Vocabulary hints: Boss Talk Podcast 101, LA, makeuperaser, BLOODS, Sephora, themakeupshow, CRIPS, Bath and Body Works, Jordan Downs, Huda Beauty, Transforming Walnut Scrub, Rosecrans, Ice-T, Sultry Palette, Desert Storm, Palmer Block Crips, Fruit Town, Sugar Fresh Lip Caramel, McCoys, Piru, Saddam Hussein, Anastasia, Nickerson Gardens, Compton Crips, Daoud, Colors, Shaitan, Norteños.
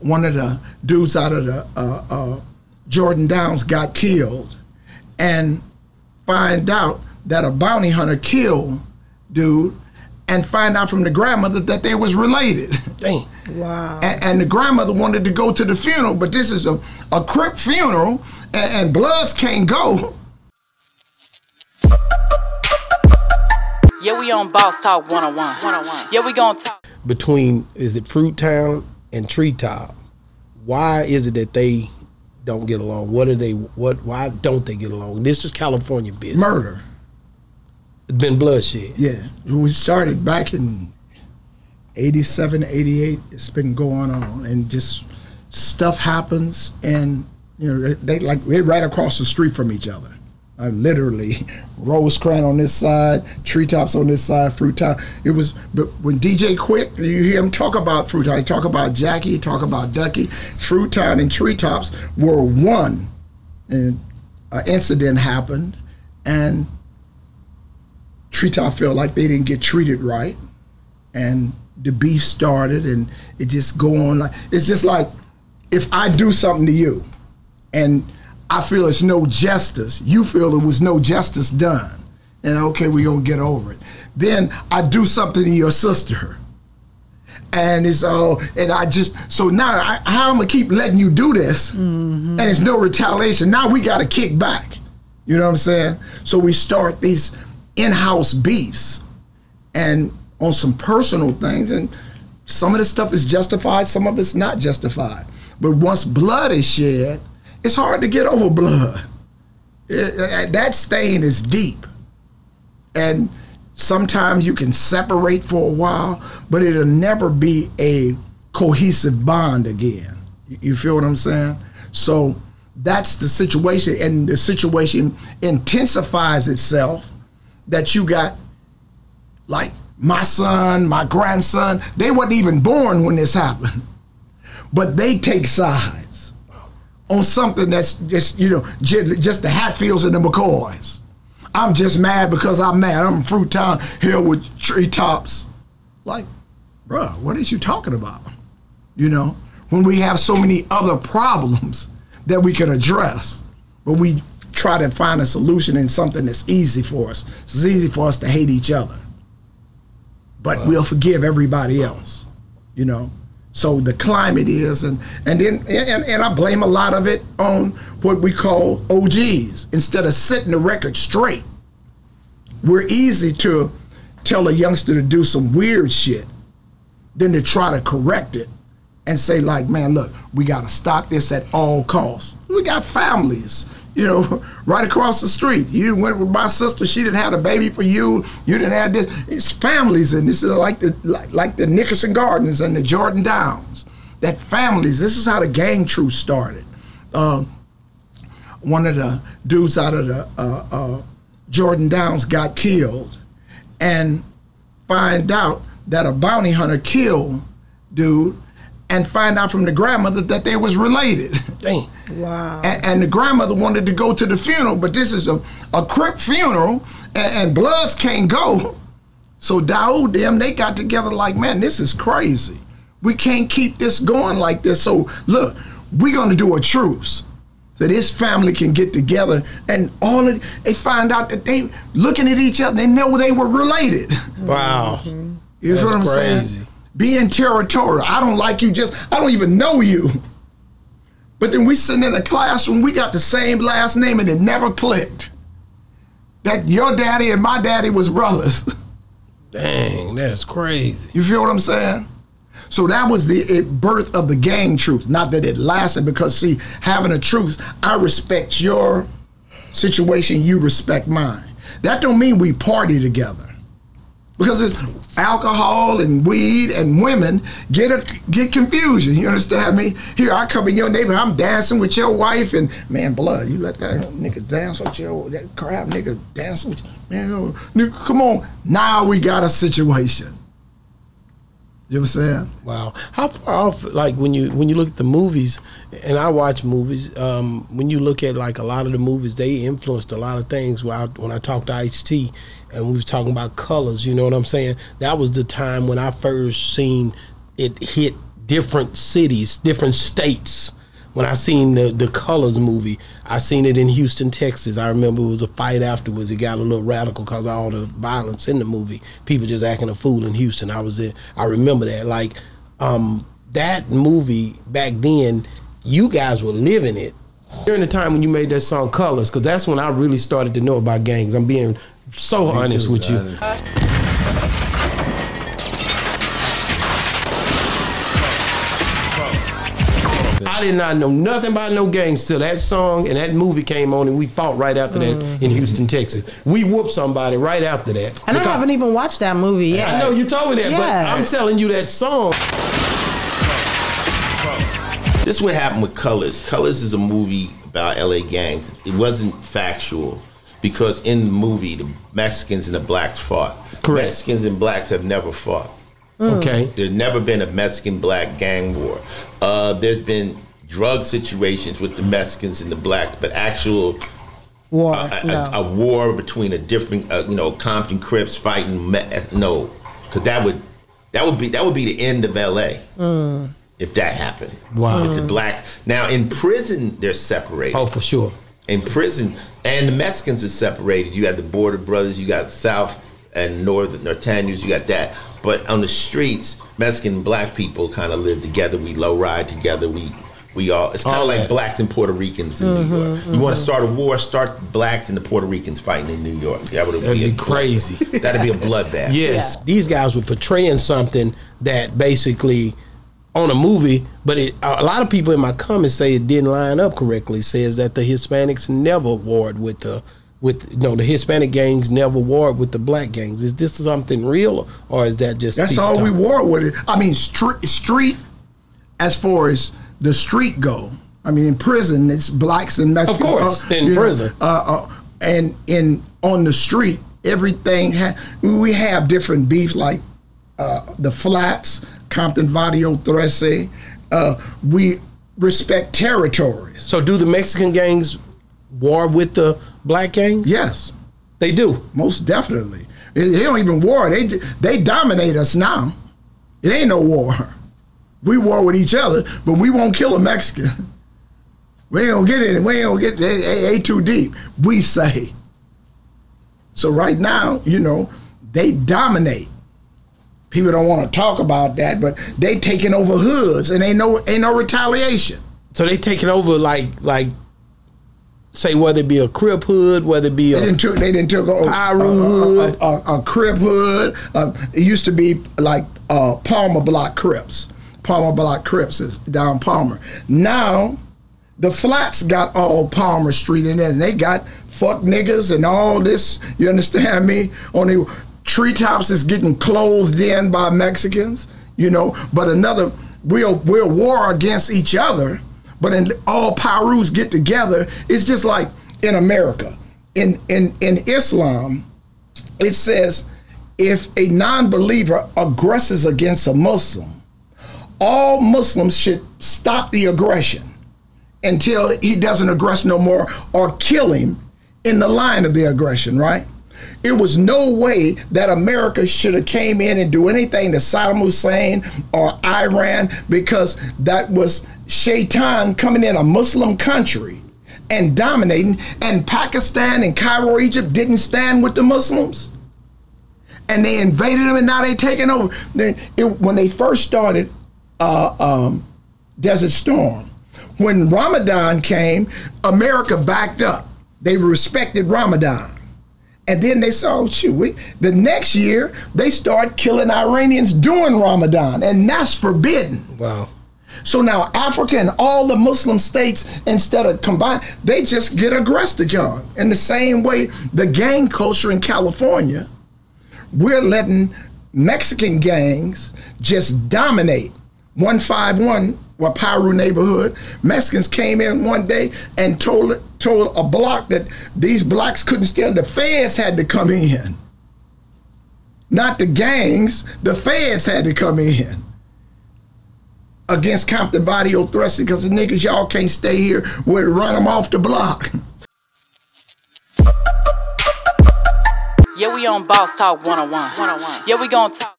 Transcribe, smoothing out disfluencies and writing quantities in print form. one of the dudes out of the Jordan Downs got killed, and find out that a bounty hunter killed dude, and find out from the grandmother that they was related. Dang. Wow. And the grandmother wanted to go to the funeral, but this is a Crip funeral, and Bloods can't go. Yeah, we on Boss Talk 101. Yeah, we gonna talk. Between, is it Fruit Town and Treetop, why is it that they don't get along? What are they, why don't they get along? This is California business. Murder. It's been bloodshed. Yeah. We started back in 87, 88. It's been going on, and just stuff happens, and you know, they're right across the street from each other. Literally, Rosecrans on this side, Treetops on this side, Fruit Town. It was, but when DJ quit, you hear him talk about Fruit Town. He talk about Jackie, he talk about Ducky. Fruit Town and Treetops were one, and an incident happened, and Treetop felt like they didn't get treated right, and the beef started, and it just go on. Like, it's just like, if I do something to you, and I feel it's no justice. You feel there was no justice done. And okay, we're going to get over it. Then I do something to your sister. And it's all, and I just, so now how I'm going to keep letting you do this? Mm-hmm. And it's no retaliation. Now we got to kick back. You know what I'm saying? So we start these in-house beefs and on some personal things. And some of this stuff is justified, some of it's not justified. But once blood is shed, it's hard to get over blood. That stain is deep. And sometimes you can separate for a while, but it'll never be a cohesive bond again. You feel what I'm saying? So that's the situation, and the situation intensifies itself, that you got, like, my son, my grandson, they weren't even born when this happened, but they take sides on something that's just, you know, just the Hatfields and the McCoys. I'm just mad because I'm mad. I'm in Fruit Town here with Treetops. Like, bruh, what are you talking about? You know, when we have so many other problems that we can address, but we try to find a solution in something that's easy for us. It's easy for us to hate each other, but we'll forgive everybody else, you know? So the climate is, and I blame a lot of it on what we call OGs. Instead of setting the record straight, we're easy to tell a youngster to do some weird shit than to try to correct it and say, like, man, look, we gotta stop this at all costs. We got families, you know, right across the street. You went with my sister, she didn't have a baby for you, you didn't have this. It's families, and this is like the Nickerson Gardens and the Jordan Downs. That families, this is how the gang truth started. One of the dudes out of the Jordan Downs got killed, and find out that a bounty hunter killed dude, and find out from the grandmother that they was related. Dang. Wow. And the grandmother wanted to go to the funeral, but this is a Crip funeral, and Bloods can't go. So Daoud, them, they got together like, man, this is crazy. We can't keep this going like this. So look, we're gonna do a truce so this family can get together, and all of, they find out that they looking at each other, they know they were related. Wow. Mm-hmm. You know what I'm saying? Being territorial. I don't like you, just, I don't even know you. But then we sitting in a classroom, we got the same last name, and it never clicked. That your daddy and my daddy was brothers. Dang, that's crazy. You feel what I'm saying? So that was the birth of the gang truce. Not that it lasted, because see, having a truce, I respect your situation, you respect mine. That don't mean we party together. Because it's alcohol and weed and women get confusion. You understand me? Here I come in your neighborhood, I'm dancing with your wife, and man, blood, you let that nigga dance with your, that crap nigga dance with you, man, nigga, come on. Now we got a situation. You know what I'm saying? Wow. How far off? Like when you look at the movies, and I watch movies. When you look at like a lot of the movies, they influenced a lot of things. When I talked to Ice-T, and we was talking about Colors, you know what I'm saying? That was the time when I first seen it hit different cities, different states. When I seen the Colors movie, I seen it in Houston, Texas. I remember it was a fight afterwards. It got a little radical because of all the violence in the movie. People just acting a fool in Houston. I was there. I remember that. Like, that movie back then, you guys were living it. During the time when you made that song Colors, because that's when I really started to know about gangs. I'm being so honest with you. I did not know nothing about no gangs till that song and that movie came on, and we fought right after that in Houston, Texas. We whooped somebody right after that. And I haven't even watched that movie yet. I know you told me that, but I'm telling you that song. This is what happened with Colors. Colors is a movie about LA gangs. It wasn't factual because in the movie, the Mexicans and the blacks fought. Correct. Mexicans and blacks have never fought. Okay. There's never been a Mexican black gang war. There's been drug situations with the Mexicans and the blacks, but actual war, a war between a different, you know, Compton Crips fighting. No, because that would be the end of L.A. If that happened. Wow. If the black now in prison, they're separated. Oh, for sure. In prison, and the Mexicans are separated. You got the Border Brothers. You got South and Northern Norteños. You got that. But on the streets, Mexican and black people kind of live together. We low ride together. We all, it's kind of like blacks and Puerto Ricans in New York. You want to start a war, start blacks and the Puerto Ricans fighting in New York. That would be crazy. That'd be a bloodbath. Yes. Yeah. These guys were portraying something that basically on a movie, but a lot of people in my comments say it didn't line up correctly. It says that the Hispanics never warred with the Hispanic gangs never warred with the black gangs. Is this something real, or is that just... That's all we warred with it. I mean, street, as far as the street go, I mean, in prison, it's blacks and Mexicans. Of course, in prison. And on the street, everything, we have different beefs, like the flats, Compton Vadio Threse. We respect territories. So do the Mexican gangs war with the black gangs? Yes, they do. Most definitely. They don't even war. They dominate us now. It ain't no war. We war with each other, but we won't kill a Mexican. We ain't gonna get it. We ain't gonna get they too deep. We say. So right now, you know, they dominate. People don't want to talk about that, but they taking over hoods, and ain't no retaliation. So they taking over like. Say whether it be a Crip hood, whether it be a they didn't took a Piru hood, a Crip hood. It used to be like Palmer Block Crips. Palmer Block Crips is down Palmer. Now the flats got all Palmer Street in there, and they got fuck niggas and all this. You understand me? On the treetops is getting clothed in by Mexicans. You know, but another we'll war against each other. But in all Pirus get together, it's just like in America. In Islam, it says, if a non-believer aggresses against a Muslim, all Muslims should stop the aggression until he doesn't aggress no more or kill him in the line of the aggression, right? It was no way that America should have came in and do anything to Saddam Hussein or Iran, because that was Shaitan coming in a Muslim country and dominating, and Pakistan and Cairo, Egypt didn't stand with the Muslims. And they invaded them, and now they taking over. When they first started Desert Storm, when Ramadan came, America backed up. They respected Ramadan. And then they saw, shoot, the next year, they start killing Iranians during Ramadan, and that's forbidden. Wow. So now Africa and all the Muslim states, instead of combined, they just get aggressed against. In the same way, the gang culture in California, we're letting Mexican gangs just dominate. 151, well, Piru neighborhood, Mexicans came in one day and told a block that these blacks couldn't stand. The feds had to come in. Not the gangs, the feds had to come in against Compton Vadio Threse, because the niggas, y'all can't stay here, we'll run them off the block. Yeah, we on Boss Talk 101. Yeah, we gonna talk.